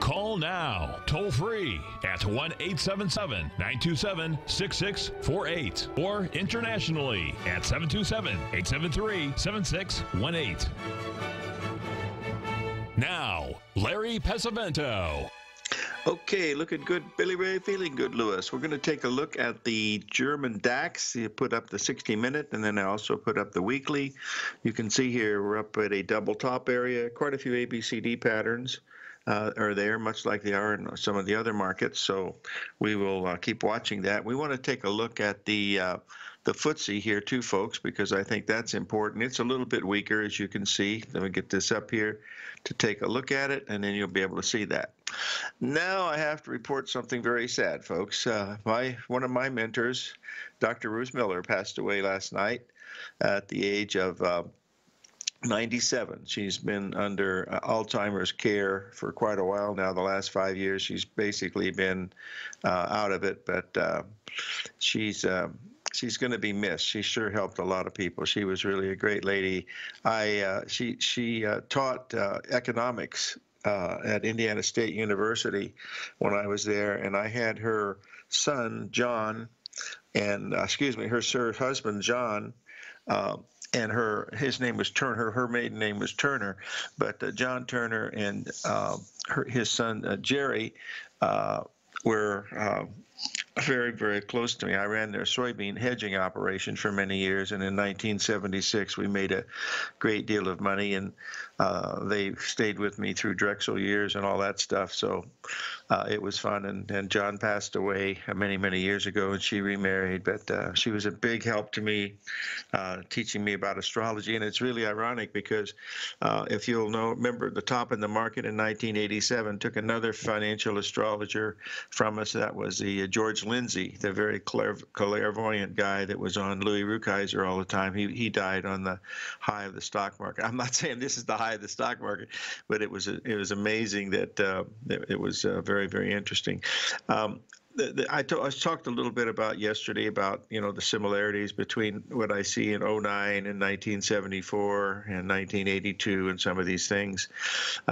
Call now, toll free at 1-877-927-6648 or internationally at 727-873-7618. Now, Larry Pesavento. Okay, looking good, Billy Ray, feeling good, Lewis. We're going to take a look at the German DAX. You put up the 60-minute, and then I also put up the weekly. You can see here we're up at a double top area. Quite a few ABCD patterns are there, much like they are in some of the other markets. So we will keep watching that. We want to take a look at the FTSE here too, folks, because I think that's important. It's a little bit weaker, as you can see. Let me get this up here to take a look at it, and then you'll be able to see that. Now I have to report something very sad, folks. One of my mentors, Dr. Ruth Miller, passed away last night at the age of 97. She's been under Alzheimer's care for quite a while now. The last 5 years, she's basically been out of it, but she's going to be missed. She sure helped a lot of people. She was really a great lady. She taught economics at Indiana State University when I was there, and I had her son John, and her husband John, and his name was Turner. Her maiden name was Turner, but John Turner and his son Jerry were very, very close to me. I ran their soybean hedging operation for many years, and in 1976, we made a great deal of money, and they stayed with me through Drexel years and all that stuff, so it was fun, and John passed away many, many years ago, and she remarried, but she was a big help to me, teaching me about astrology, and it's really ironic because if you'll remember, the top in the market in 1987 took another financial astrologer from us. That was the George Lindsay, the very clairvoyant guy that was on Louis Rukeyser all the time. He died on the high of the stock market. I'm not saying this is the high of the stock market, but it was amazing that it was very, very interesting. I talked a little bit about yesterday about, you know, the similarities between what I see in 09 and 1974 and 1982 and some of these things.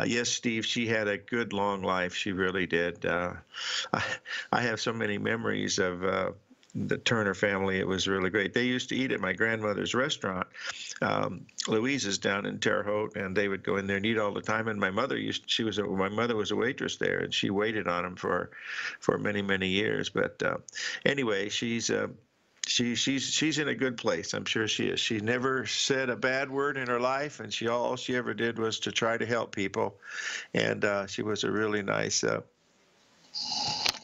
Yes, Steve, she had a good long life. She really did. I have so many memories of the Turner family. It was really great. They used to eat at my grandmother's restaurant, Louise's, down in Terre Haute, and they would go in there and eat all the time. And my mother my mother was a waitress there, and she waited on them for many, many years. But anyway, she's in a good place. I'm sure she is. She never said a bad word in her life, and all she ever did was to try to help people. And she was a really nice.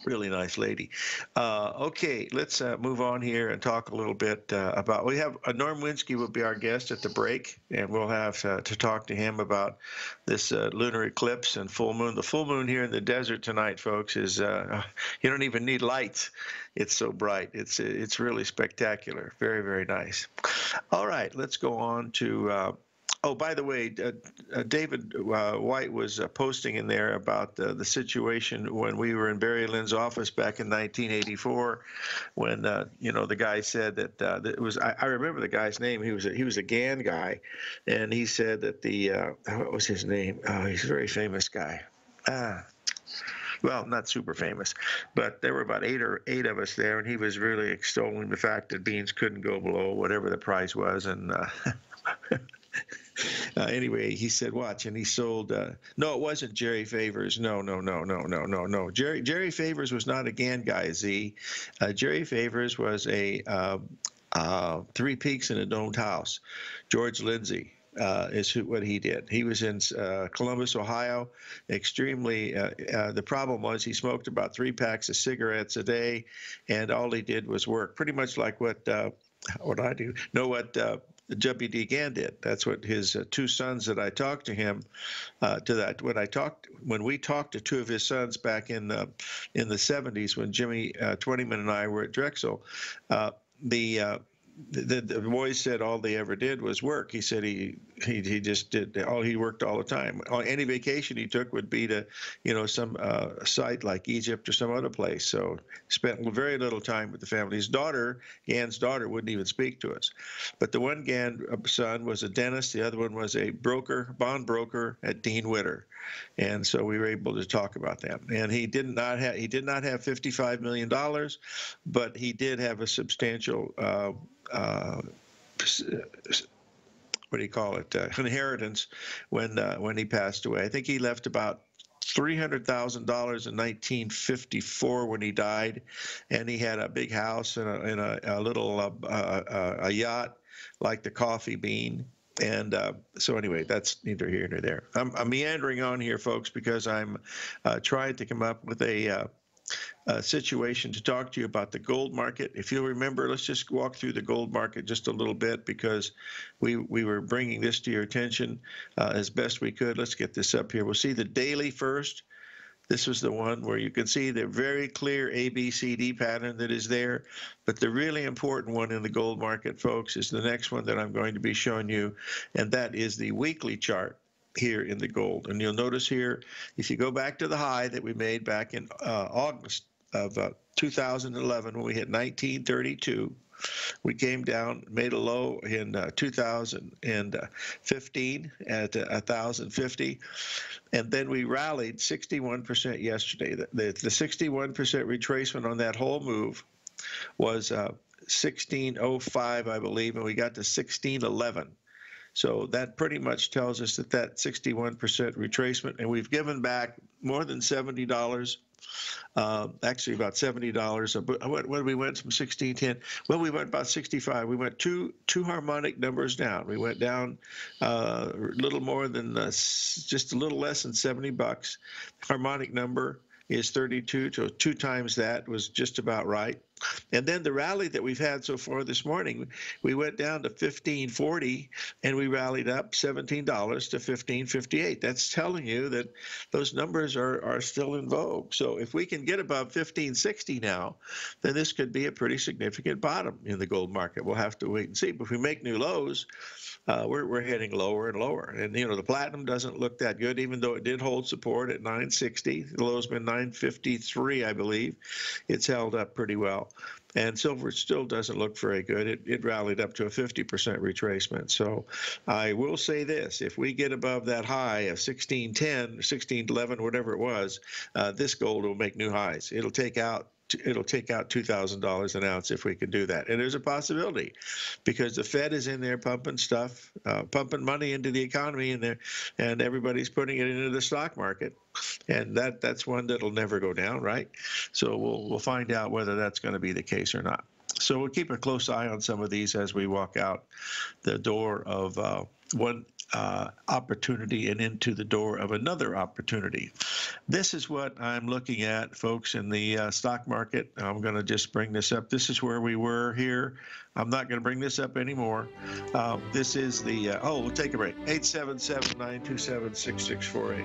Really nice lady. Okay, let's move on here and talk a little bit about. We have Norm Winsky will be our guest at the break, and we'll have to talk to him about this lunar eclipse and full moon. The full moon here in the desert tonight, folks, is you don't even need lights. It's so bright. It's really spectacular. Very, very nice. All right, let's go on to. Oh, by the way, David White was posting in there about the situation when we were in Barry Lind's office back in 1984, when you know, the guy said that, that it was. I remember the guy's name. He was a GAN guy, and he said that the what was his name? Oh, he's a very famous guy. Well, not super famous, but there were about eight of us there, and he was really extolling the fact that beans couldn't go below whatever the price was, and. Anyway, he said, watch, and he sold no, it wasn't Jerry Favors. No. Jerry Favors was not a GAN guy, Z. Jerry Favors was a three peaks in a domed house. George Lindsay is what he did. He was in Columbus, Ohio. Extremely the problem was he smoked about 3 packs of cigarettes a day, and all he did was work, pretty much like what I do. Know what W.D. Gann did. That's what his two sons that I talked to him, when we talked to two of his sons back in the 70s, when Jimmy Twentyman and I were at Drexel, the boy said all they ever did was work. He said he just did all, he worked all the time. Any vacation he took would be to, you know, some site like Egypt or some other place. So spent very little time with the family. His daughter, Gan's daughter, wouldn't even speak to us. But the one Gan son was a dentist. The other one was a broker, bond broker at Dean Witter, and so we were able to talk about that. And he did not have $55 million, but he did have a substantial. What do you call it? Inheritance when he passed away. I think he left about $300,000 in 1954 when he died, and he had a big house and a little a yacht like the Coffee Bean. And so anyway, that's neither here nor there. I'm meandering on here, folks, because I'm trying to come up with a situation to talk to you about the gold market. If you'll remember, let's just walk through the gold market just a little bit, because we were bringing this to your attention as best we could. Let's get this up here. We'll see the daily first. This was the one where you can see the very clear ABCD pattern that is there. But the really important one in the gold market, folks, is the next one that I'm going to be showing you, and that is the weekly chart here in the gold. And you'll notice here, if you go back to the high that we made back in August of 2011, when we hit 1932, we came down, made a low in 2015 at 1,050, and then we rallied 61% yesterday. The 61% retracement on that whole move was 1605, I believe, and we got to 1611. So that pretty much tells us that that 61% retracement, and we've given back more than $70, actually about $70. When we went from 1610, well, we went about 65. We went two harmonic numbers down. We went down a little more than, just a little less than $70. Harmonic number is 32, so two times that was just about right. And then the rally that we've had so far this morning, we went down to 1540, and we rallied up $17 to 1558. That's telling you that those numbers are still in vogue. So if we can get above 1560 now, then this could be a pretty significant bottom in the gold market. We'll have to wait and see. But if we make new lows, we're heading lower and lower. And, you know, the platinum doesn't look that good, even though it did hold support at 960. The low's been 953, I believe. It's held up pretty well. And silver still doesn't look very good. It rallied up to a 50% retracement. So I will say this, if we get above that high of 1610, 1611, whatever it was, this gold will make new highs. It'll take out $2,000 an ounce if we can do that. And there's a possibility, because the Fed is in there pumping stuff, pumping money into the economy in there, and everybody's putting it into the stock market. And that's one that'll never go down, right? So we'll find out whether that's going to be the case or not. So we'll keep a close eye on some of these as we walk out the door of one opportunity and into the door of another opportunity. This is what I'm looking at, folks, in the stock market. I'm going to just bring this up. This is where we were here. I'm not going to bring this up anymore. This is the, oh, we'll take a break. 877-927-6648.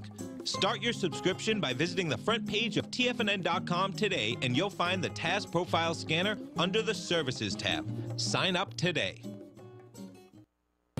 Start your subscription by visiting the front page of tfnn.com today, and you'll find the TAS Profile Scanner under the Services tab. Sign up today.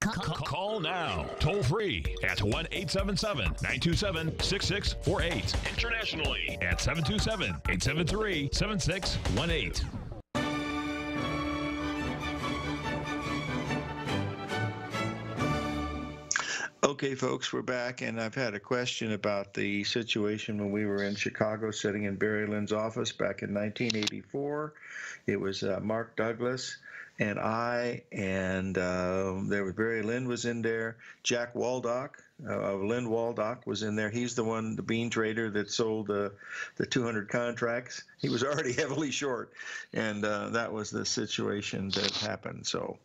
Call now, toll free at 1-877-927-6648. Internationally at 727-873-7618. Okay, folks, we're back, and I've had a question about the situation when we were in Chicago sitting in Barry Lind's office back in 1984. It was Mark Douglas. And I, and there was Barry Lind was in there. Jack Waldock, Lynn Waldock was in there. He's the one, the bean trader that sold the 200 contracts. He was already heavily short, and that was the situation that happened. So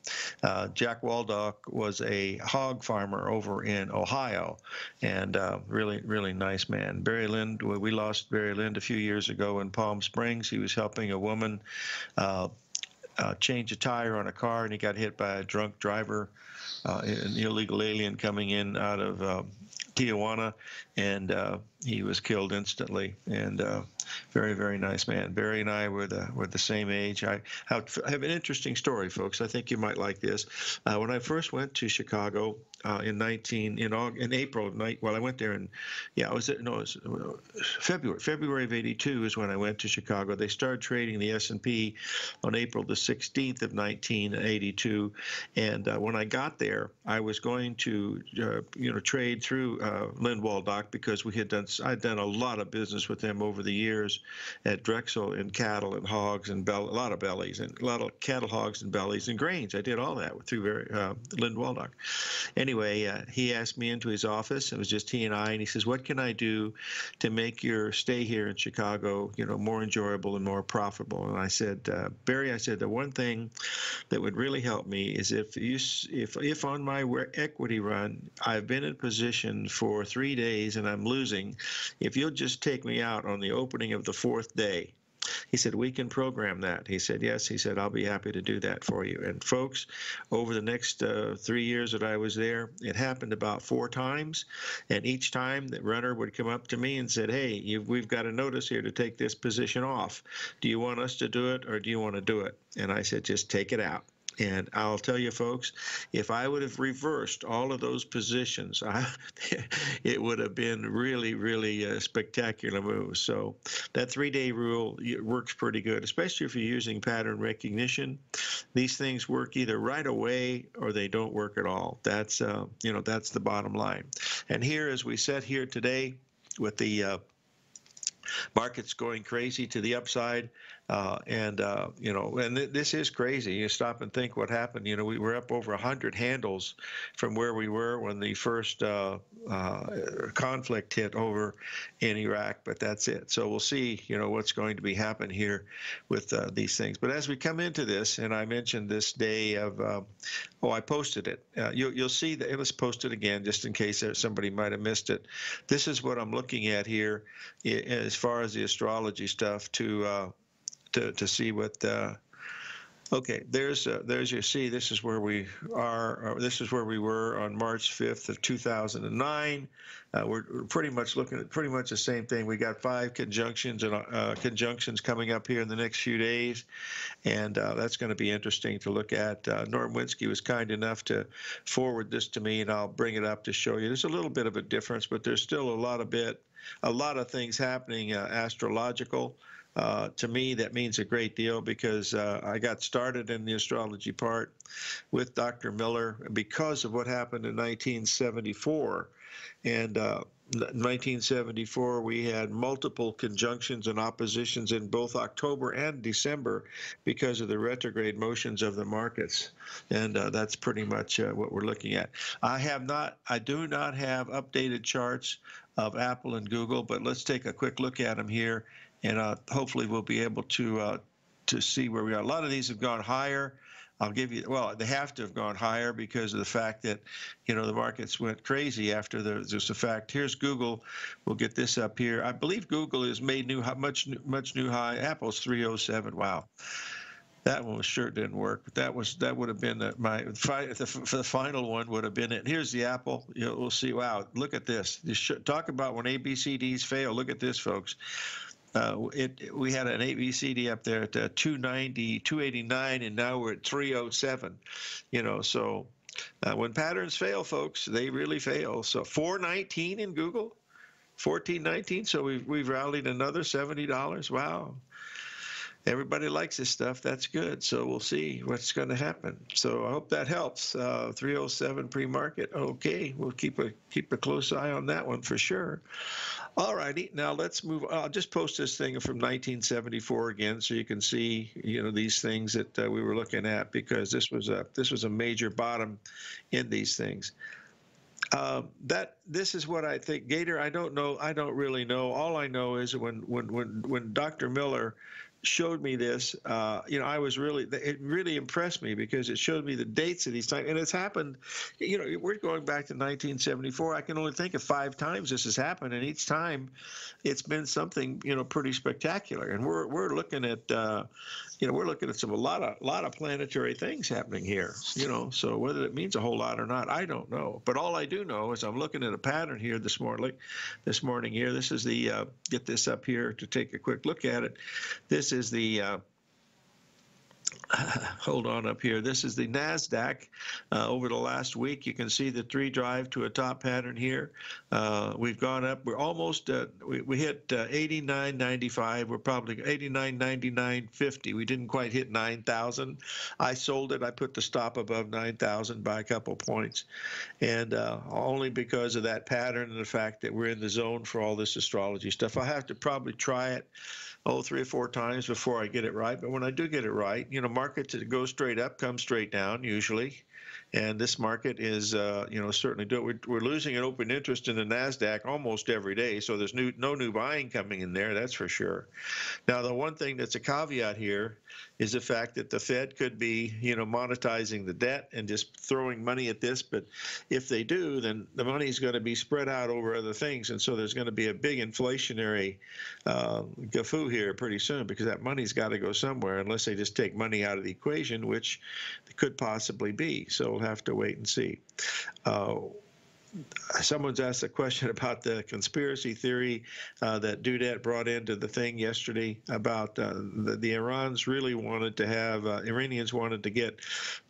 Jack Waldock was a hog farmer over in Ohio, and really, really nice man. Barry Lind, we lost Barry Lind a few years ago in Palm Springs. He was helping a woman change a tire on a car, and he got hit by a drunk driver, an illegal alien coming in out of Tijuana, and he was killed instantly. And very, very nice man. Barry and I were the same age. I have an interesting story, folks. I think you might like this. When I first went to Chicago February of '82 is when I went to Chicago. They started trading the S&P on April the 16th of 1982, and when I got there, I was going to trade through Lynn Waldock because I'd done a lot of business with them over the years at Drexel in cattle and hogs and cattle, hogs, and bellies and grains. I did all that through Lynn Waldock. Anyway, he asked me into his office. It was just he and I, and he says, "What can I do to make your stay here in Chicago, more enjoyable and more profitable?" And I said, "Barry, I said the one thing that would really help me is if on my equity run I've been in position for 3 days and I'm losing, if you'll just take me out on the opening of the fourth day." He said, "We can program that." He said, "Yes." He said, "I'll be happy to do that for you." And folks, over the next 3 years that I was there, it happened about 4 times. And each time the runner would come up to me and said, "Hey, we've got a notice here to take this position off. Do you want us to do it or do you want to do it?" And I said, "Just take it out." And I'll tell you, folks, if I would have reversed all of those positions, it would have been really, really a spectacular move. So that 3-day rule works pretty good, especially if you're using pattern recognition. These things work either right away or they don't work at all. That's that's the bottom line. And here, as we sit here today, with the markets going crazy to the upside. This is crazy. You stop and think what happened. You know, we were up over 100 handles from where we were when the first conflict hit over in Iraq, but that's it. So we'll see, you know, what's going to be happening here with these things. But as we come into this, and I mentioned this day of, I posted it. You'll see that it was posted again, just in case somebody might have missed it. This is what I'm looking at here as far as the astrology stuff to see what okay, there's your see. This is where we are. This is where we were on March 5th of 2009. We're pretty much looking at pretty much the same thing. We got 5 conjunctions and conjunctions coming up here in the next few days, and that's going to be interesting to look at. Norm Winsky was kind enough to forward this to me, and I'll bring it up to show you. There's a little bit of a difference, but there's still a lot of things happening astrological. To me, that means a great deal because I got started in the astrology part with Dr. Miller because of what happened in 1974. And 1974, we had multiple conjunctions and oppositions in both October and December because of the retrograde motions of the markets. And that's pretty much what we're looking at. I do not have updated charts of Apple and Google, but let's take a quick look at them here. And hopefully we'll be able to see where we are. A lot of these have gone higher. I'll give you, well, they have to have gone higher because of the fact that, you know, the markets went crazy after there's a fact. Here's Google. We'll get this up here. I believe Google has made much new high. Apple's 307. Wow. That one sure didn't work. But that would have been the final one would have been it. Here's the Apple. We'll see. Wow. Look at this. Talk about when ABCDs fail. Look at this, folks. We had an ABCD up there at 290, 289, and now we're at 307. You know, so when patterns fail, folks, they really fail. So 419 in Google, 1419. So we've rallied another $70. Wow. Everybody likes this stuff. That's good. So we'll see what's going to happen. So I hope that helps. 307 pre-market. Okay, we'll keep a close eye on that one for sure. All righty. Now let's move. I'll just post this thing from 1974 again, so you can see, you know, these things that we were looking at, because this was a major bottom in these things. This is what I think, Gator. I don't know. I don't really know. All I know is when Dr. Miller showed me this, you know, it really impressed me because it showed me the dates of these times. And it's happened, you know, we're going back to 1974. I can only think of 5 times this has happened. And each time it's been something, you know, pretty spectacular. And we're looking at, you know, we're looking at a lot of planetary things happening here, you know, so whether it means a whole lot or not, I don't know. But all I do know is I'm looking at a pattern here this morning here. This is the, get this up here to take a quick look at it. This is the hold on up here. This is the NASDAQ over the last week. You can see the 3 drive to a top pattern here. We've gone up. We're almost we hit 89.95. We're probably 89.99.50. We didn't quite hit 9,000. I sold it. I put the stop above 9,000 by a couple points, and only because of that pattern and the fact that we're in the zone for all this astrology stuff. I have to probably try it 3 or 4 times before I get it right. But when I do get it right, you know, markets that go straight up come straight down usually. And this market is, you know, certainly do it. We're losing an open interest in the NASDAQ almost every day. So there's no new buying coming in there. That's for sure. Now, the one thing that's a caveat here is the fact that the Fed could be, you know, monetizing the debt and just throwing money at this. But if they do, then the money is going to be spread out over other things. And so there's going to be a big inflationary gafoo here pretty soon, because that money's got to go somewhere unless they just take money out of the equation, which could possibly be. So we'll have to wait and see. Someone's asked a question about the conspiracy theory that Dudette brought into the thing yesterday about the Iranians really wanted to have Iranians wanted to get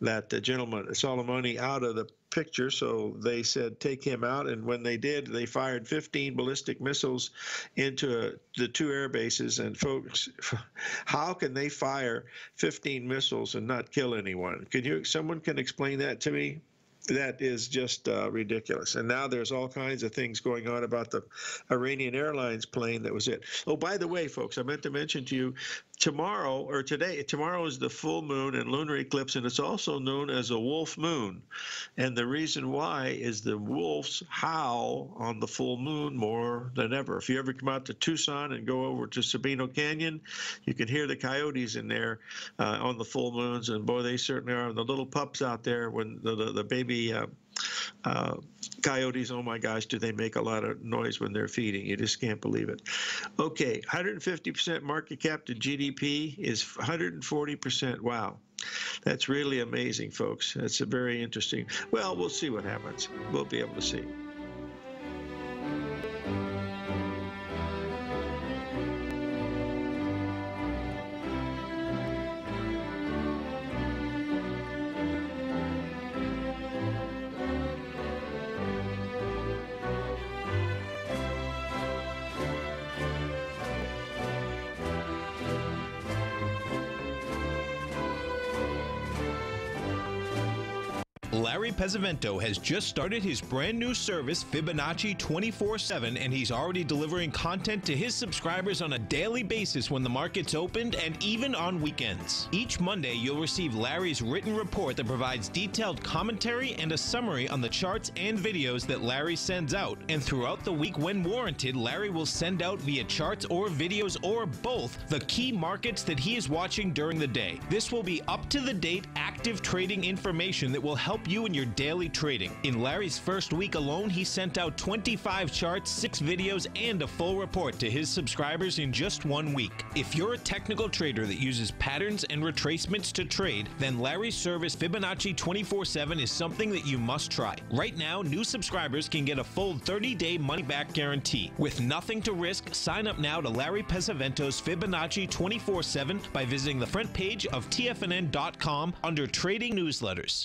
that gentleman Soleimani out of the picture, so they said take him out, and when they did, they fired 15 ballistic missiles into the 2 air bases. And folks, how can they fire 15 missiles and not kill anyone? Someone can explain that to me? That is just ridiculous. And now there's all kinds of things going on about the Iranian Airlines plane that was it. Oh, by the way, folks, I meant to mention to you, tomorrow, or today, tomorrow is the full moon and lunar eclipse, and it's also known as a wolf moon. And the reason why is the wolves howl on the full moon more than ever. If you ever come out to Tucson and go over to Sabino Canyon, you can hear the coyotes in there on the full moons, and boy, they certainly are. And the little pups out there, when the baby coyotes, oh my gosh, do they make a lot of noise when they're feeding. You just can't believe it. Okay, 150% market cap to GDP is 140%. Wow, that's really amazing, folks. That's a very interesting. Well, we'll see what happens. We'll be able to see. Larry Pesavento has just started his brand new service, Fibonacci 24/7, and he's already delivering content to his subscribers on a daily basis when the market's opened and even on weekends. Each Monday, you'll receive Larry's written report that provides detailed commentary and a summary on the charts and videos that Larry sends out. And throughout the week, when warranted, Larry will send out via charts or videos or both the key markets that he is watching during the day. This will be up-to-the-date, active trading information that will help you in your daily trading. In Larry's first week alone, he sent out 25 charts, 6 videos, and a full report to his subscribers in just 1 week. If you're a technical trader that uses patterns and retracements to trade, then Larry's service Fibonacci 24/7 is something that you must try. Right now, new subscribers can get a full 30-day money-back guarantee. With nothing to risk, sign up now to Larry Pesavento's Fibonacci 24/7 by visiting the front page of tfnn.com under Trading Newsletters.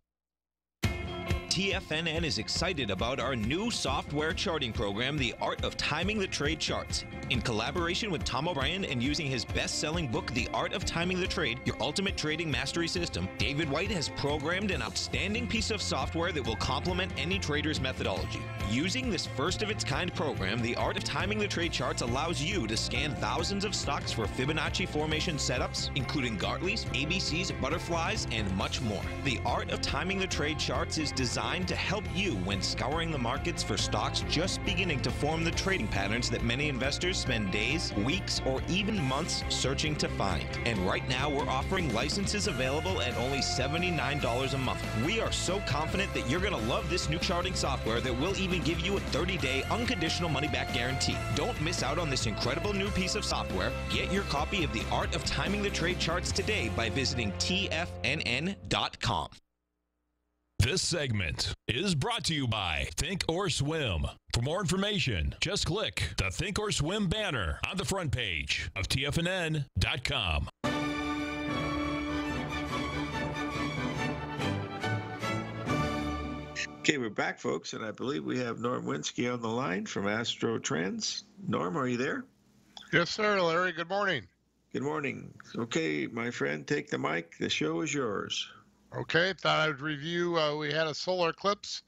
TFNN is excited about our new software charting program, The Art of Timing the Trade Charts. In collaboration with Tom O'Brien and using his best-selling book, The Art of Timing the Trade, Your Ultimate Trading Mastery System, David White has programmed an outstanding piece of software that will complement any trader's methodology. Using this first-of-its-kind program, The Art of Timing the Trade Charts allows you to scan thousands of stocks for Fibonacci formation setups, including Gartley's, ABC's, butterflies, and much more. The Art of Timing the Trade Charts is designed to help you when scouring the markets for stocks just beginning to form the trading patterns that many investors spend days, weeks, or even months searching to find. And right now, we're offering licenses available at only $79 a month. We are so confident that you're going to love this new charting software that will even give you a 30-day unconditional money-back guarantee. Don't miss out on this incredible new piece of software. Get your copy of The Art of Timing the Trade Charts today by visiting tfnn.com. This segment is brought to you by Think or Swim. For more information, just click the Think or Swim banner on the front page of TFNN.com. Okay, we're back, folks, and I believe we have Norm Winsky on the line from Astro Trends. Norm, are you there? Yes, sir, Larry. Good morning. Good morning. Okay, my friend, take the mic. The show is yours. Okay, thought I would review, we had a solar eclipse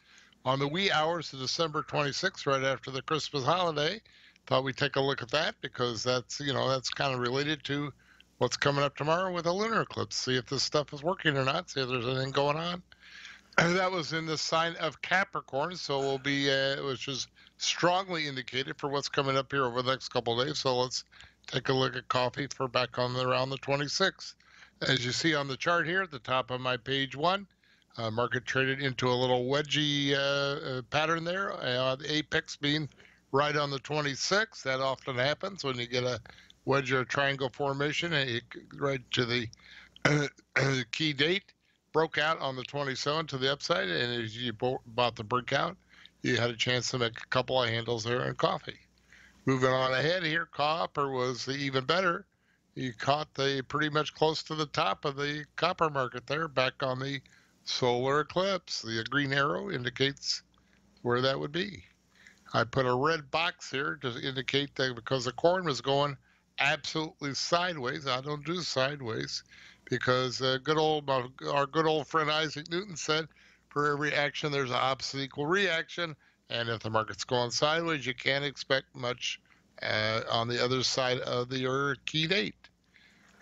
on the wee hours of December 26th, right after the Christmas holiday. Thought we'd take a look at that because that's, you know, that's kind of related to what's coming up tomorrow with a lunar eclipse. See if this stuff is working or not, see if there's anything going on. And that was in the sign of Capricorn, so we'll be, which is strongly indicated for what's coming up here over the next couple of days. So let's Take a look at coffee for back on around the 26th. As you see on the chart here at the top of my page one, market traded into a little wedgie pattern there, the apex being right on the 26th. That often happens when you get a wedge or a triangle formation and right to the key date. Broke out on the 27th to the upside, and as you bought the breakout, you had a chance to make a couple of handles there in coffee. Moving on ahead here, copper was even better. You caught the pretty much close to the top of the copper market there, back on the solar eclipse. The green arrow indicates where that would be. I put a red box here to indicate that because the corn was going absolutely sideways. I don't do sideways because our good old friend Isaac Newton said, for every action, there's an opposite equal reaction. And if the market's going sideways, you can't expect much on the other side of your key date.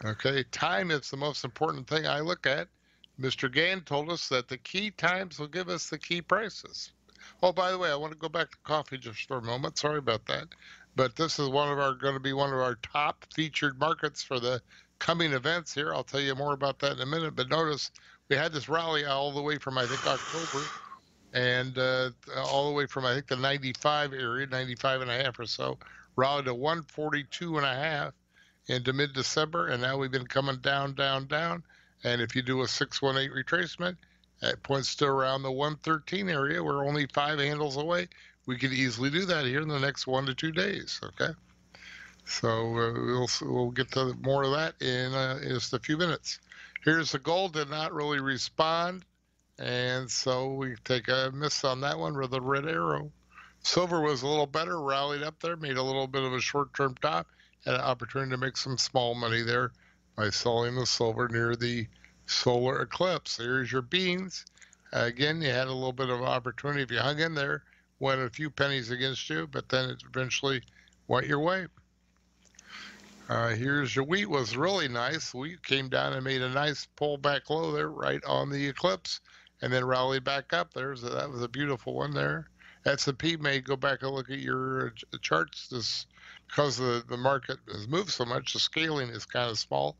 Okay, time is the most important thing I look at. Mr. Gann told us that the key times will give us the key prices. Oh, by the way, I want to go back to coffee just for a moment. Sorry about that. But this is going to be one of our top featured markets for the coming events here. I'll tell you more about that in a minute. But notice we had this rally all the way from, I think, October and all the way from, I think, the 95 area, 95 and a half or so, rallied to 142 and a half into mid-December. And now we've been coming down, down, down. And if you do a 618 retracement, it points to around the 113 area. We're only 5 handles away. We could easily do that here in the next 1 to 2 days, okay? So we'll get to more of that in just a few minutes. Here's the gold, did not really respond, and so we take a miss on that one with a red arrow. Silver was a little better, rallied up there, made a little bit of a short-term top, had an opportunity to make some small money there by selling the silver near the solar eclipse. Here's your beans. Again, you had a little bit of opportunity if you hung in there. Went a few pennies against you, but then it eventually went your way. Here's your wheat, was really nice. Wheat came down and made a nice pullback low there right on the eclipse and then rallied back up there. So that was a beautiful one there. S&P may go back and look at your charts. This, because the market has moved so much, the scaling is kind of small,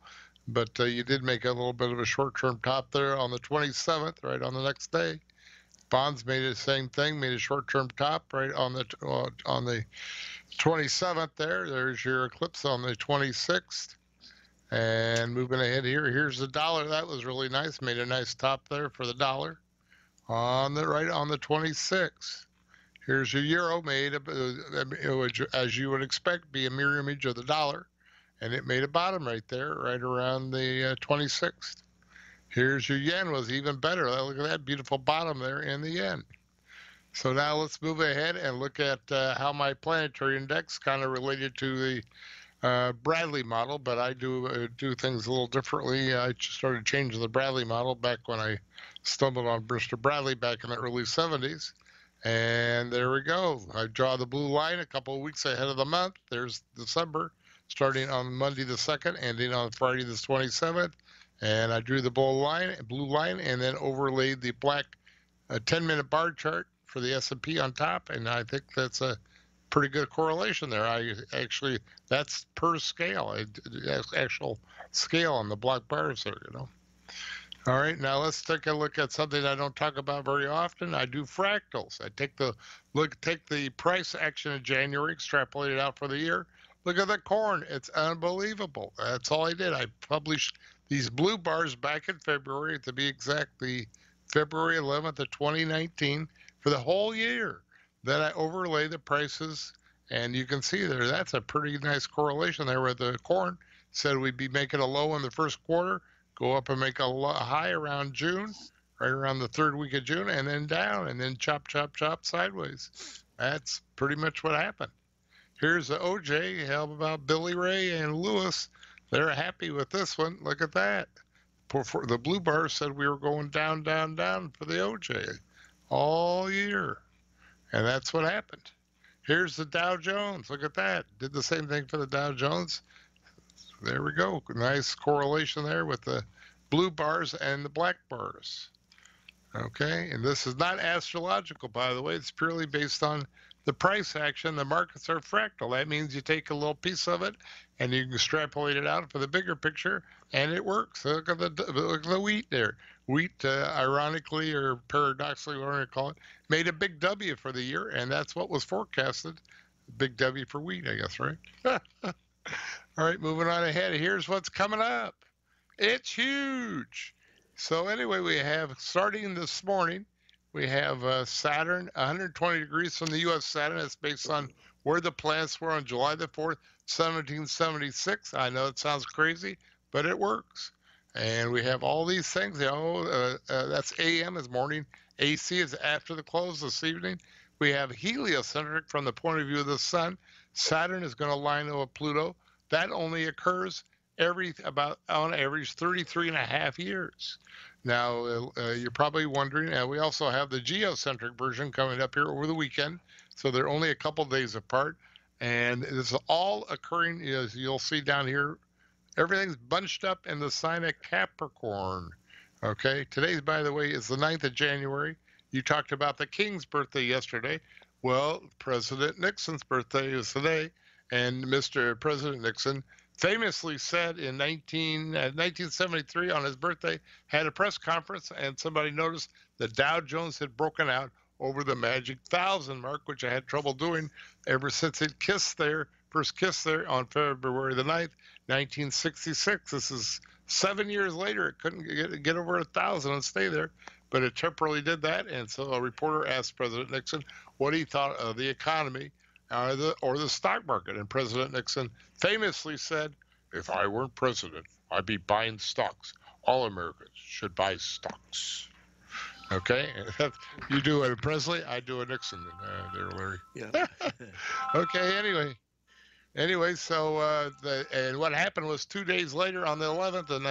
but you did make a little bit of a short-term top there on the 27th, right on the next day. Bonds made the same thing, made a short-term top right on the 27th there. There's your eclipse on the 26th. And moving ahead here, here's the dollar. That was really nice, made a nice top there for the dollar on the right on the 26th. Here's your euro, made as you would expect, be a mirror image of the dollar. And it made a bottom right there, right around the 26th. Here's your yen, was even better. Look at that beautiful bottom there in the yen. So now let's move ahead and look at how my planetary index kind of related to the Bradley model, but I do things a little differently. I started changing the Bradley model back when I stumbled on Mr. Bradley back in the early 70s. And there we go. I draw the blue line a couple of weeks ahead of the month. There's December, starting on Monday the 2nd, ending on Friday the 27th. And I drew the blue line and then overlaid the black 10-minute bar chart for the S&P on top. And I think that's a pretty good correlation there. That's per scale, actual scale on the block bars there, you know. All right, now let's take a look at something I don't talk about very often. I do fractals. I take the price action in January, extrapolate it out for the year. Look at the corn. It's unbelievable. That's all I did. I published these blue bars back in February, to be exact, the February 11th of 2019 for the whole year. Then I overlay the prices, and you can see there, that's a pretty nice correlation there with the corn. Said we'd be making a low in the first quarter, go up and make a high around June, right around the third week of June, and then down, and then chop, chop, chop sideways. That's pretty much what happened. Here's the OJ, how about Billy Ray and Lewis? They're happy with this one. Look at that. The blue bar said we were going down, down, down for the OJ all year. And that's what happened. Here's the Dow Jones. Look at that. Did the same thing for the Dow Jones. There we go. Nice correlation there with the blue bars and the black bars. Okay, and this is not astrological, by the way. It's purely based on the price action. The markets are fractal. That means you take a little piece of it and you can extrapolate it out for the bigger picture, and it works. Look at the wheat there. Wheat, ironically or paradoxically, whatever you call it, made a big W for the year, and that's what was forecasted. Big W for wheat, I guess, right? All right, moving on ahead. Here's what's coming up. It's huge. So anyway, we have, starting this morning, we have Saturn, 120 degrees from the U.S. Saturn. It's based on where the planets were on July the 4th, 1776. I know it sounds crazy, but it works. And we have all these things. You know, that's AM is morning. AC is after the close this evening. We have heliocentric from the point of view of the sun. Saturn is going to line up with Pluto. That only occurs on average 33 and a half years. Now, you're probably wondering, we also have the geocentric version coming up here over the weekend. So they're only a couple days apart. And this is all occurring, as you'll see down here, everything's bunched up in the sign of Capricorn. Okay, today, by the way, is the 9th of January. You talked about the King's birthday yesterday. Well, President Nixon's birthday is today, and Mr. President Nixon famously said in 1973 on his birthday, had a press conference, and somebody noticed the Dow Jones had broken out over the magic 1,000 mark, which I had trouble doing ever since it first kissed there on February the 9th, 1966. This is 7 years later. It couldn't get over 1,000 and stay there. But it temporarily did that, and so a reporter asked President Nixon what he thought of the economy or the stock market. And President Nixon famously said, if I weren't president, I'd be buying stocks. All Americans should buy stocks. Okay? You do a Presley, I do a Nixon there, Larry. Yeah. Okay, anyway, so and what happened was 2 days later, on the 11th of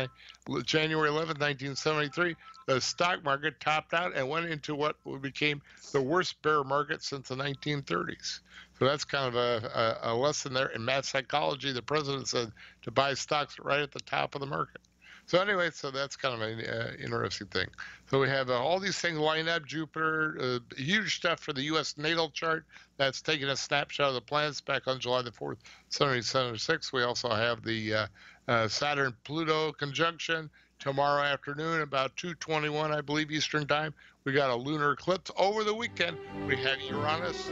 January 11th, 1973, the stock market topped out and went into what became the worst bear market since the 1930s. So that's kind of a lesson there in math psychology. The president said to buy stocks right at the top of the market. So anyway, so that's kind of an interesting thing. So we have all these things lined up. Jupiter, huge stuff for the U.S. natal chart. That's taking a snapshot of the planets back on July the 4th, 1776. We also have the Saturn-Pluto conjunction tomorrow afternoon, about 2:21, I believe, Eastern time. We got a lunar eclipse. Over the weekend, we have Uranus.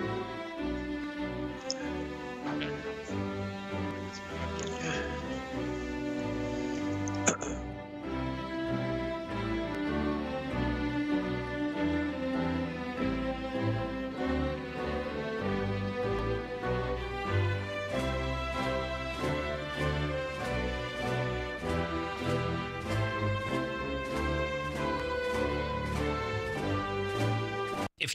If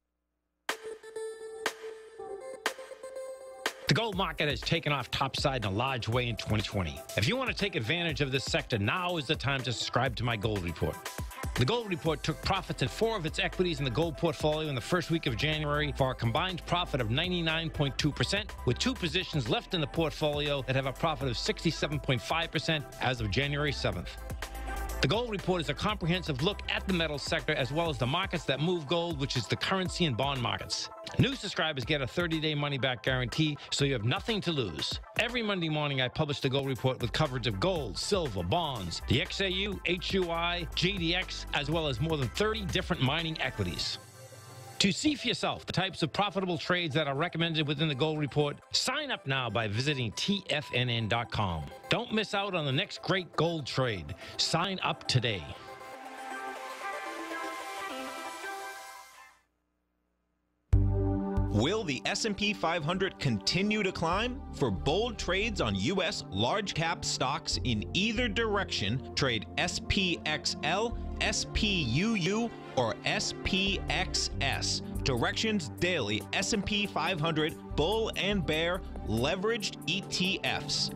The gold market has taken off topside in a large way in 2020. If you want to take advantage of this sector, now is the time to subscribe to my Gold Report. The Gold Report took profits at 4 of its equities in the gold portfolio in the first week of January for a combined profit of 99.2%, with 2 positions left in the portfolio that have a profit of 67.5% as of January 7th. The Gold Report is a comprehensive look at the metals sector as well as the markets that move gold, which is the currency and bond markets. New subscribers get a 30-day money-back guarantee, so you have nothing to lose. Every Monday morning, I publish the Gold Report with coverage of gold, silver, bonds, the XAU, HUI, GDX, as well as more than 30 different mining equities. To see for yourself the types of profitable trades that are recommended within the Gold Report, sign up now by visiting tfnn.com. Don't miss out on the next great gold trade. Sign up today. Will the S&P 500 continue to climb? For bold trades on U.S. large-cap stocks in either direction, trade SPXL, SPUU, or SPXS. Direction's daily S&P 500 bull and bear leveraged ETFs.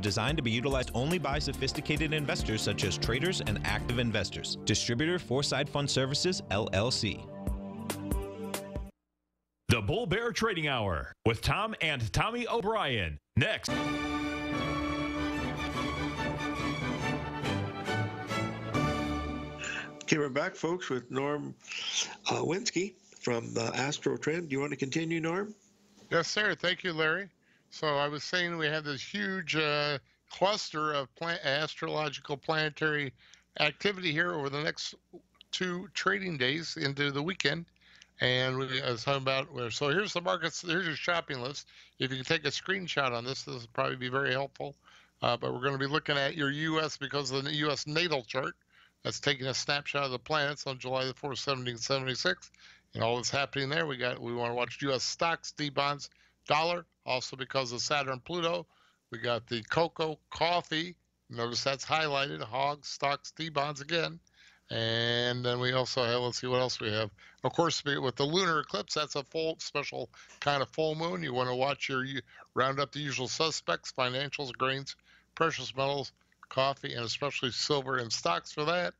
designed to be utilized only by sophisticated investors such as traders and active investors. Distributor Foreside Fund Services, LLC. The Bull Bear Trading Hour with Tom and Tommy O'Brien. Next. Okay, we're back, folks, with Norm Winsky from Astro Trend. Do you want to continue, Norm? Yes, sir. Thank you, Larry. So I was saying we have this huge cluster of astrological planetary activity here over the next two trading days into the weekend. And we was talking about, so here's the markets, here's your shopping list. If you can take a screenshot on this, this will probably be very helpful. But we're going to be looking at your U.S. because of the U.S. natal chart. That's taking a snapshot of the planets on July the 4th, 1776. And all that's happening there, we want to watch U.S. stocks, D-bonds, dollar. Also because of Saturn, Pluto, we got the cocoa, coffee. Notice that's highlighted, hogs, stocks, D-bonds again. And then we also have, let's see what else we have. Of course, with the lunar eclipse, that's a full special kind of full moon. You want to watch your, you round up the usual suspects, financials, grains, precious metals, coffee, and especially silver and stocks for that.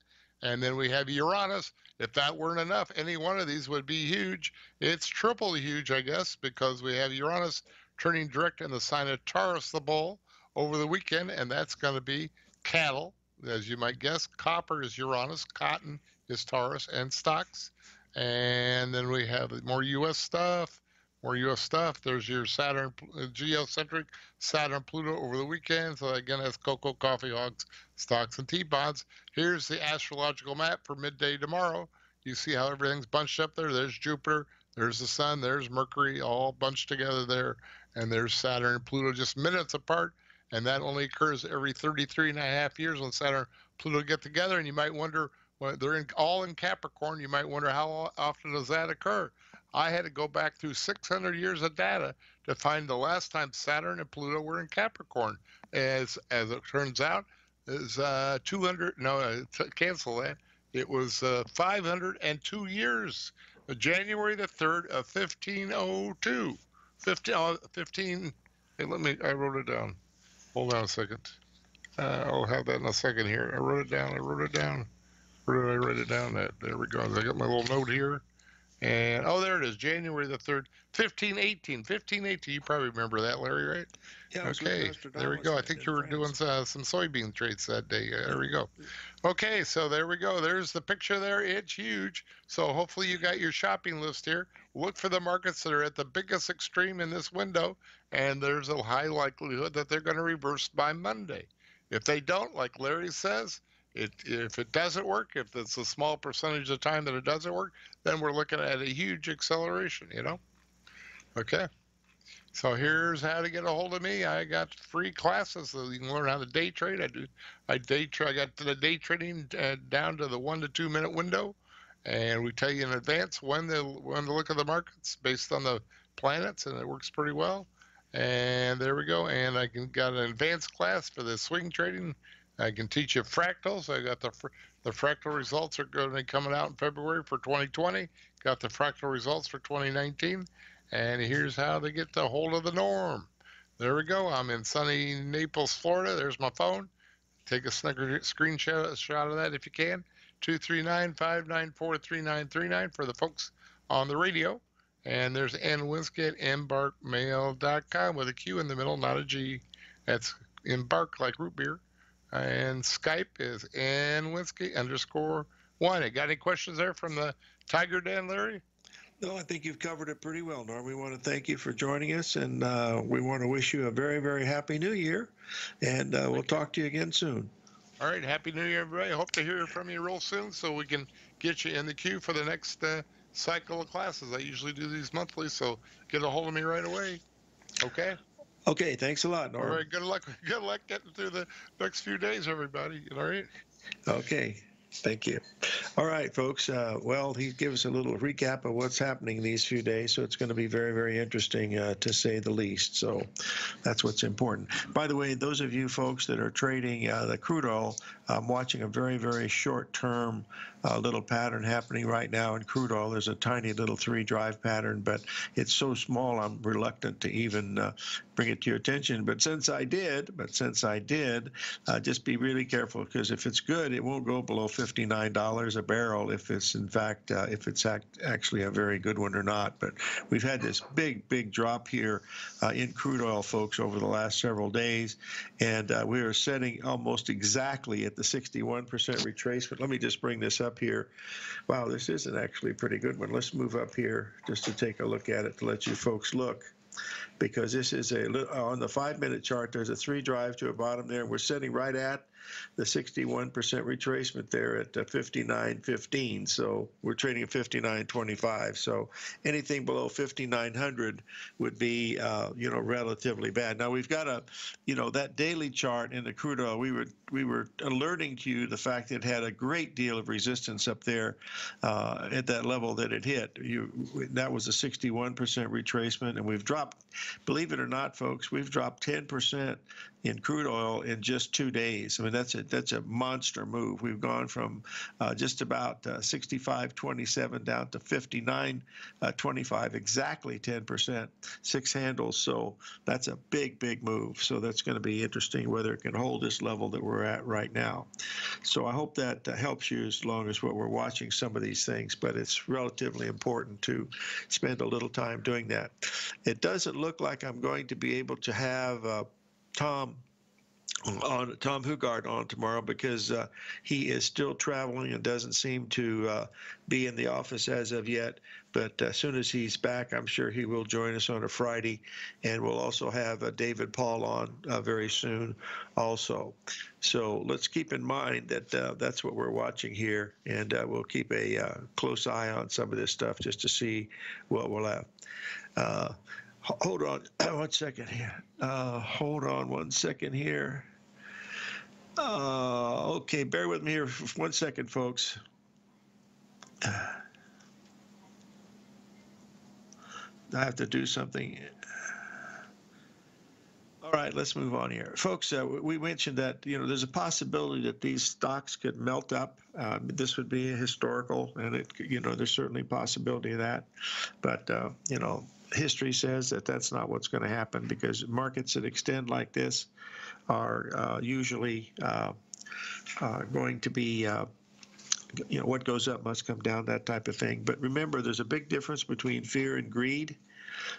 And then we have Uranus. If that weren't enough, any one of these would be huge. It's triple huge, I guess, because we have Uranus turning direct in the sign of Taurus, the bull, over the weekend, and that's going to be cattle, as you might guess. Copper is Uranus, cotton is Taurus, and stocks. And then we have more U.S. stuff, more U.S. stuff. There's your Saturn, geocentric Saturn, Pluto over the weekend. So again, that's cocoa, coffee, hogs, stocks, and T-bonds. Here's the astrological map for midday tomorrow. You see how everything's bunched up there. There's Jupiter, there's the sun, there's Mercury, all bunched together there. And there's Saturn and Pluto just minutes apart, and that only occurs every 33 and a half years when Saturn and Pluto get together. And you might wonder, well, they're all in Capricorn, you might wonder how often does that occur? I had to go back through 600 years of data to find the last time Saturn and Pluto were in Capricorn. As it turns out, is 502 years, January the 3rd of 1502. 15, hey, I wrote it down. Hold on a second. I'll have that in a second here. I wrote it down. Where did I write it down at? There we go. I got my little note here. And, oh, there it is, January the 3rd, 1518. 1518, you probably remember that, Larry, right? Yeah. Okay, there we go. I think you were doing some soybean trades that day. There we go. Okay, so there we go. There's the picture there. It's huge. So hopefully you got your shopping list here. Look for the markets that are at the biggest extreme in this window, and there's a high likelihood that they're going to reverse by Monday. If they don't, like Larry says, if it doesn't work, if it's a small percentage of time that it doesn't work, then we're looking at a huge acceleration, you know? Okay. So here's how to get a hold of me. I got free classes so you can learn how to day trade. I got the day trading down to the 1 to 2 minute window, and we tell you in advance when to look at the markets based on the planets, and it works pretty well. And there we go. And I got an advanced class for the swing trading. I can teach you fractals. I got the fractal results are going to be coming out in February for 2020. Got the fractal results for 2019. And here's how they get the hold of the Norm. There we go. I'm in sunny Naples, Florida. There's my phone. Take a screenshot of that if you can. 239-594-3939 for the folks on the radio. And there's Ann Winsky at embarkmail.com with a Q in the middle, not a G. That's embark like root beer. And Skype is AnnWinsky_1. Got any questions there from the Tiger Den, Larry? No, I think you've covered it pretty well, Norm. We want to thank you for joining us, and we want to wish you a very, very happy new year, and we'll talk to you again soon. All right, happy new year, everybody. Hope to hear from you real soon so we can get you in the queue for the next cycle of classes. I usually do these monthly, so get a hold of me right away, okay? Okay, thanks a lot, Norm. All right, good luck. Good luck getting through the next few days, everybody, all right? Okay. Thank you. All right, folks. Well, he gives a little recap of what's happening these few days, so it's going to be very, very interesting to say the least. So that's what's important. By the way, those of you folks that are trading the crude oil, I'm watching a very, very short-term little pattern happening right now in crude oil. There's a tiny little three-drive pattern, but it's so small I'm reluctant to even bring it to your attention. But since I did, just be really careful, because if it's good, it won't go below $59 a barrel if it's, in fact, actually a very good one or not. But we've had this big, big drop here in crude oil, folks, over the last several days, and we are sitting almost exactly at the 61% retracement. Let me just bring this up here. Wow, this is an actually pretty good one. Let's move up here just to take a look at it to let you folks look. Because this is on the 5-minute chart, there's a three drive to a bottom there. We're sitting right at the 61% retracement there at 59.15. So we're trading at 59.25. So anything below 5,900 would be, you know, relatively bad. Now we've got a, you know, that daily chart in the crude oil. We were alerting to you the fact that it had a great deal of resistance up there at that level that it hit. That was a 61% retracement, and we've dropped. Believe it or not, folks, we've dropped 10% in crude oil in just 2 days. I mean, that's a monster move. We've gone from just about 65.27 down to 59.25, exactly 10%, six handles. So that's a big, big move. So that's going to be interesting whether it can hold this level that we're at right now. So I hope that helps you as long as we're watching some of these things, but it's relatively important to spend a little time doing that. It doesn't look like I'm going to be able to have Tom Hugard on tomorrow, because he is still traveling and doesn't seem to be in the office as of yet. But as soon as he's back, I'm sure he will join us on a Friday, and we'll also have David Paul on very soon also. So let's keep in mind that that's what we're watching here, and we'll keep a close eye on some of this stuff just to see what we'll have. Hold on one second here. Okay, bear with me here for 1 second, folks. I have to do something. All right, let's move on here. Folks, we mentioned that, you know, there's a possibility that these stocks could melt up. This would be historical, and, you know, there's certainly a possibility of that. But, you know, history says that that's not what's going to happen, because markets that extend like this are usually going to be you know, what goes up must come down, that type of thing. But remember, there's a big difference between fear and greed.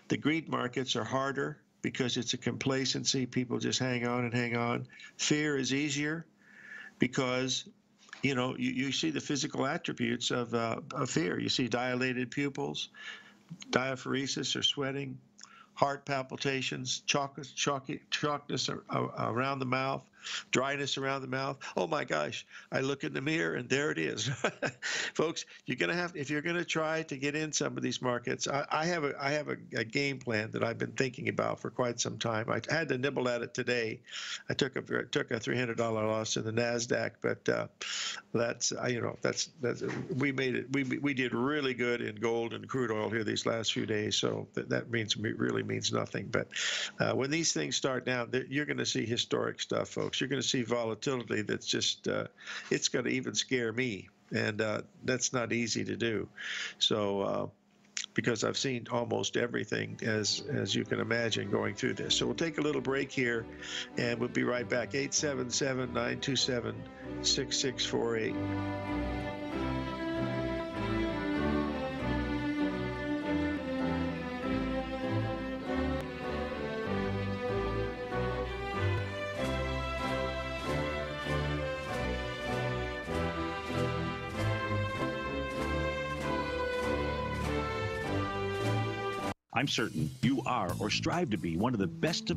The greed markets are harder because it's a complacency. People just hang on and hang on. Fear is easier because, you know, you see the physical attributes of fear. You see dilated pupils, diaphoresis or sweating, heart palpitations, chalkiness around the mouth, dryness around the mouth. Oh my gosh, I look in the mirror and there it is. Folks, you're going to have, if you're going to try to get in some of these markets, I have a game plan that I've been thinking about for quite some time. I had to nibble at it today. I took a $300 loss in the NASDAQ, but that's, you know, that's we made it. We did really good in gold and crude oil here these last few days. So that means really means nothing. But when these things start down, you're going to see historic stuff, folks. You're going to see volatility that's just, it's going to even scare me, and that's not easy to do. So, because I've seen almost everything, as you can imagine, going through this. So we'll take a little break here, and we'll be right back. 877-927-6648. I'm certain you are or strive to be one of the best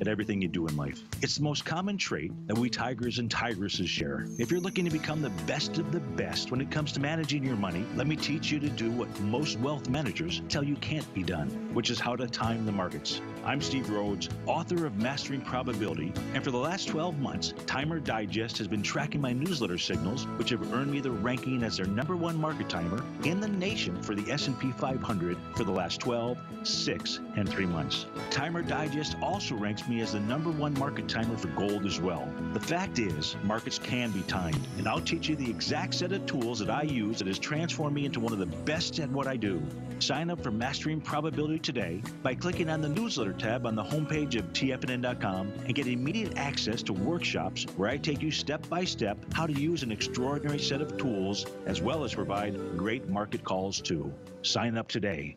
at everything you do in life. It's the most common trait that we tigers and tigresses share. If you're looking to become the best of the best when it comes to managing your money, let me teach you to do what most wealth managers tell you can't be done, which is how to time the markets. I'm Steve Rhodes, author of Mastering Probability, and for the last 12 months, Timer Digest has been tracking my newsletter signals, which have earned me the ranking as their #1 market timer in the nation for the S&P 500 for the last 12, 6, and 3 months. Timer Digest also ranks me as the #1 market timer for gold as well. The fact is, markets can be timed, and I'll teach you the exact set of tools that I use that has transformed me into one of the best at what I do. Sign up for Mastering Probability today by clicking on the newsletter tab on the homepage of tfnn.com and get immediate access to workshops where I take you step by step how to use an extraordinary set of tools as well as provide great market calls too. Sign up today.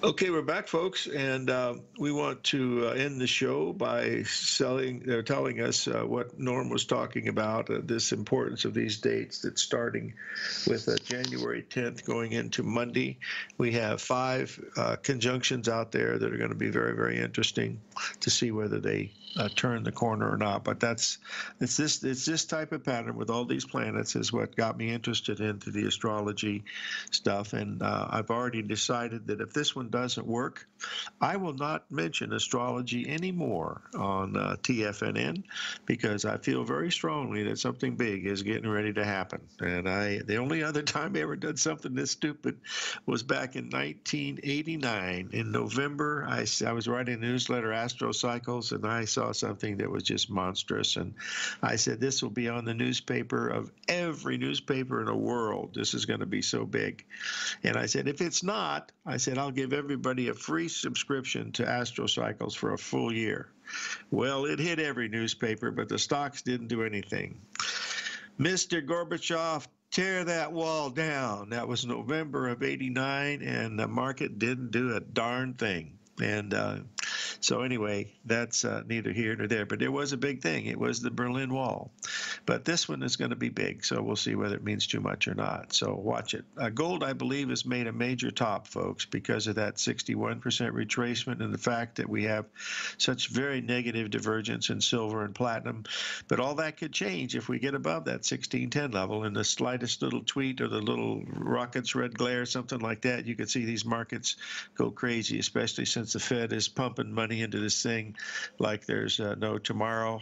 Okay, we're back, folks, and we want to end the show by telling us what Norm was talking about, this importance of these dates that starting with January 10th going into Monday. We have 5 conjunctions out there that are going to be very, very interesting to see whether they turn the corner or not. But it's this type of pattern with all these planets is what got me interested into the astrology stuff. And I've already decided that if this one doesn't work, I will not mention astrology anymore on TFNN, because I feel very strongly that something big is getting ready to happen. And the only other time I ever did something this stupid was back in 1989. In November, I was writing a newsletter, Astro Cycles, and I saw something that was just monstrous. And I said, this will be on the newspaper of every newspaper in the world. This is going to be so big. And I said, if it's not, I'll give everybody a free subscription to Astro Cycles for a full year. Well, it hit every newspaper, but the stocks didn't do anything. Mr. Gorbachev, tear that wall down. That was November of '89, and the market didn't do a darn thing. And So anyway, that's neither here nor there. But there was a big thing. It was the Berlin Wall. But this one is going to be big, so we'll see whether it means too much or not. So watch it. Gold, I believe, has made a major top, folks, because of that 61% retracement and the fact that we have such very negative divergence in silver and platinum. But all that could change if we get above that 1610 level. And the slightest little tweet or the little rockets, red glare, something like that, you could see these markets go crazy, especially since the Fed is pumping money into this thing like there's no tomorrow.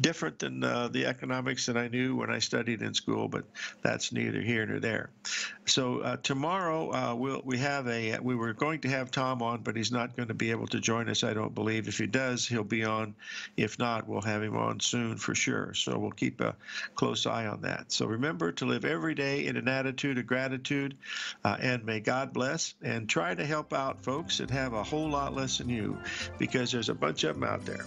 Different than the economics that I knew when I studied in school, but that's neither here nor there. So tomorrow we were going to have Tom on, but he's not going to be able to join us, I don't believe. If he does, he'll be on. If not, we'll have him on soon for sure. So we'll keep a close eye on that. So remember to live every day in an attitude of gratitude, and may God bless, and try to help out folks that have a whole lot less than you, because there's a bunch of them out there.